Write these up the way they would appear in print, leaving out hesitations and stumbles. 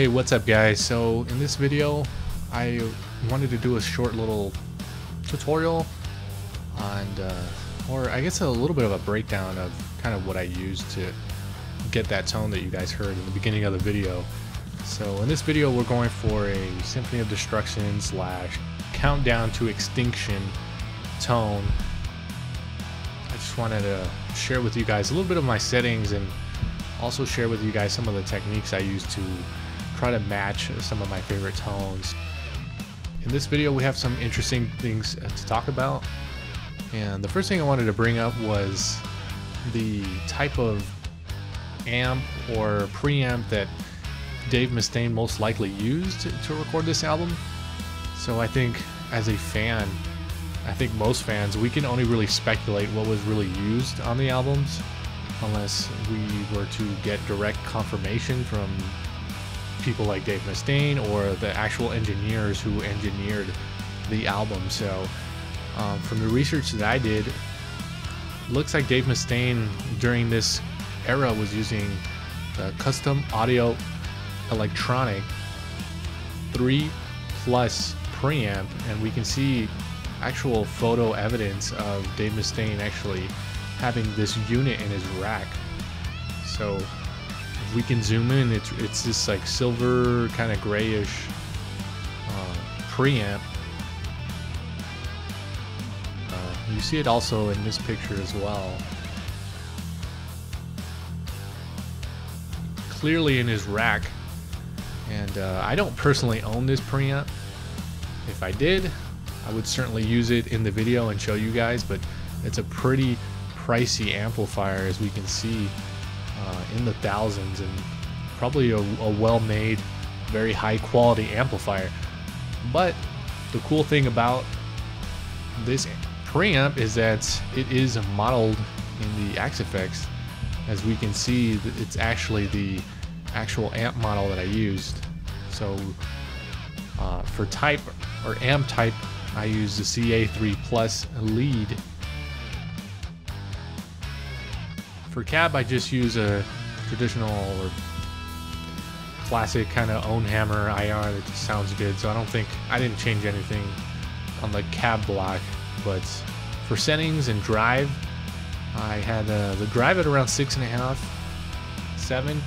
Hey, what's up guys? So in this video I wanted to do a short little tutorial and or I guess a little bit of a breakdown of kind of what I used to get that tone that you guys heard in the beginning of the video. So in this video we're going for a Symphony of Destruction / Countdown to Extinction tone. I just wanted to share with you guys a little bit of my settings and also share with you guys some of the techniques I use to try to match some of my favorite tones. In this video we have some interesting things to talk about, and the first thing I wanted to bring up was the type of amp or preamp that Dave Mustaine most likely used to record this album. So I think as a fan, I think most fans, we can only really speculate what was really used on the albums unless we were to get direct confirmation from people like Dave Mustaine or the actual engineers who engineered the album. So from the research that I did, looks like Dave Mustaine during this era was using the Custom Audio Electronic 3 Plus preamp, and we can see actual photo evidence of Dave Mustaine actually having this unit in his rack. So if we can zoom in, it's this like silver kind of grayish preamp. You see it also in this picture as well. Clearly in his rack, and I don't personally own this preamp. If I did, I would certainly use it in the video and show you guys, but it's a pretty pricey amplifier, as we can see, in the thousands, and probably a well-made, very high-quality amplifier. But the cool thing about this preamp is that it is modeled in the Axe Fx. As we can see, it's actually the actual amp model that I used. So for type or amp type, I use the CA3 Plus lead. For cab, I just use a traditional or classic kind of own hammer IR that just sounds good, so I didn't change anything on the cab block. But for settings and drive, I had the drive at around 6.5, 7.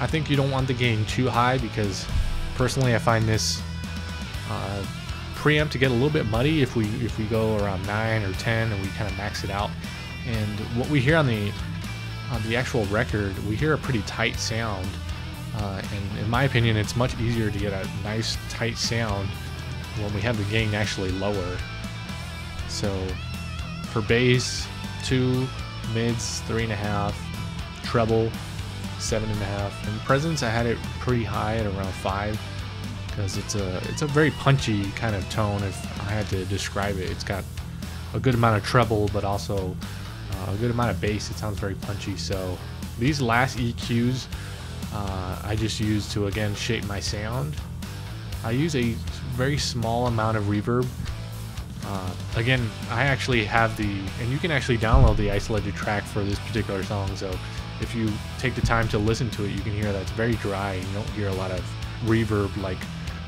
I think you don't want the gain too high, because personally I find this preamp to get a little bit muddy if we go around 9 or 10 and we kind of max it out. And what we hear on the actual record, we hear a pretty tight sound, and in my opinion it's much easier to get a nice tight sound when we have the gain actually lower. So for bass, 2, mids, 3.5, treble, 7.5, and presence I had it pretty high at around 5, because it's a very punchy kind of tone if I had to describe it. It's got a good amount of treble but also a good amount of bass. It sounds very punchy. So these last EQs I just use to again shape my sound. I use a very small amount of reverb. Again, I actually have and you can actually download the isolated track for this particular song, so if you take the time to listen to it, you can hear that's very dry and you don't hear a lot of reverb like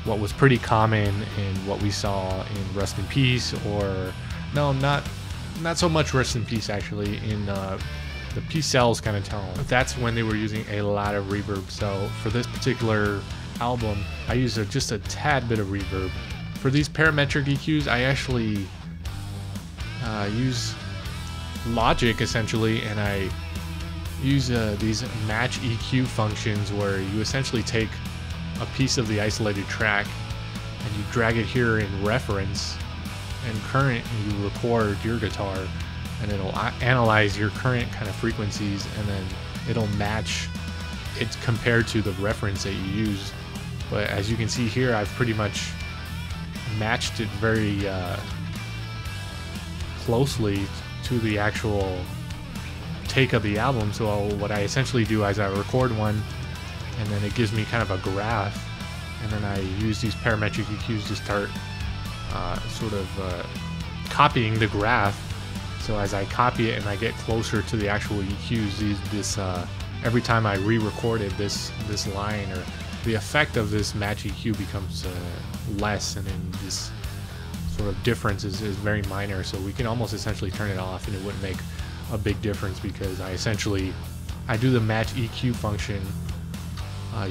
what was pretty common in what we saw in Rest In Peace, or no, not so much Rest In Peace, actually, in the Peace Cells kind of tone. That's when they were using a lot of reverb. So for this particular album, I used just a tad bit of reverb. For these parametric EQs, I actually use Logic, essentially, and I use these match EQ functions where you essentially take a piece of the isolated track and you drag it here in reference and current, and you record your guitar, and it'll analyze your current kind of frequencies, and then it'll match it compared to the reference that you use. But as you can see here, I've pretty much matched it very closely to the actual take of the album. So what I essentially do is I record one, and then it gives me kind of a graph, and then I use these parametric EQs to start sort of copying the graph. So as I copy it and I get closer to the actual EQs, every time I re-recorded this line or the effect of this matchy hue becomes less, and then this sort of difference is very minor, so we can almost essentially turn it off and it wouldn't make a big difference, because I do the match EQ function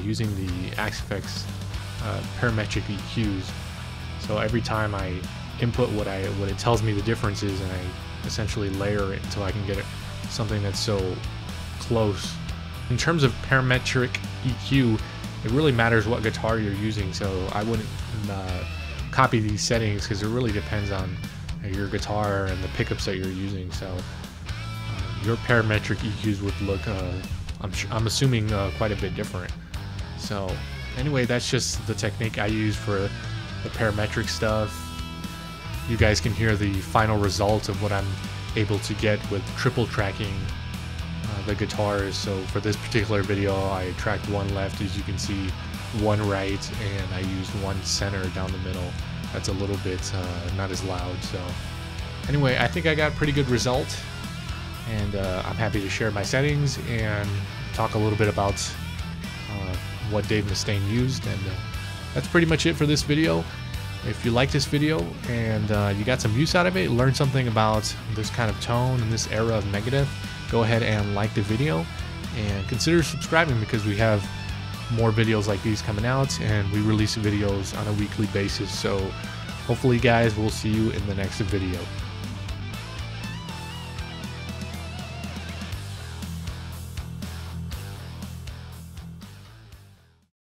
using the Axe Fx parametric EQs. So every time I input what it tells me the difference is, and I essentially layer it until I can get it something that's so close. In terms of parametric EQ, it really matters what guitar you're using, so I wouldn't copy these settings, because it really depends on your guitar and the pickups that you're using. So your parametric EQs would look, I'm assuming, quite a bit different. So anyway, that's just the technique I use for the parametric stuff. You guys can hear the final result of what I'm able to get with triple tracking the guitars. So for this particular video, I tracked one left, as you can see, one right, and I used one center down the middle. That's a little bit not as loud. So anyway, I think I got a pretty good result, and I'm happy to share my settings and talk a little bit about what Dave Mustaine used, and that's pretty much it for this video. If you like this video and you got some use out of it, learn something about this kind of tone and this era of Megadeth, go ahead and like the video and consider subscribing, because we have more videos like these coming out, and we release videos on a weekly basis. So hopefully, guys, we'll see you in the next video.